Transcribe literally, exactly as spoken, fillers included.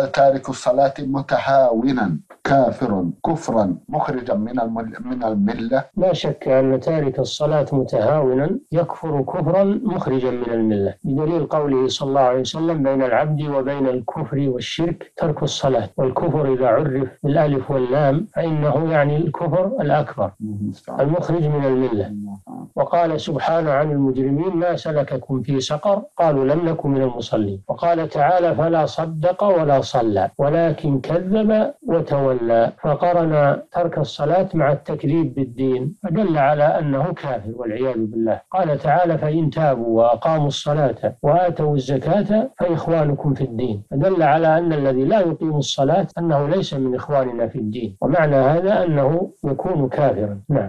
تارك الصلاة متهاونا كافر كفرا مخرجا من من الملة؟ لا شك أن تارك الصلاة متهاونا يكفر كفرا مخرجا من الملة، بدليل قوله صلى الله عليه وسلم: بين العبد وبين الكفر والشرك ترك الصلاة، والكفر إذا عرف بالألف واللام فإنه يعني الكفر الأكبر المخرج من الملة. وقال سبحانه عن المجرمين: ما سلككم في سقر؟ قالوا لم نكن من المصلين. وقال تعالى: فلا صدق ولا صلى ولكن كذب وتولى. فقرن ترك الصلاة مع التكذيب بالدين، فدل على أنه كافر والعياذ بالله. قال تعالى: فإن تابوا وأقاموا الصلاة وآتوا الزكاة فإخوانكم في الدين، فدل على أن الذي لا يقيم الصلاة أنه ليس من إخواننا في الدين، ومعنى هذا أنه يكون كافرا. نعم.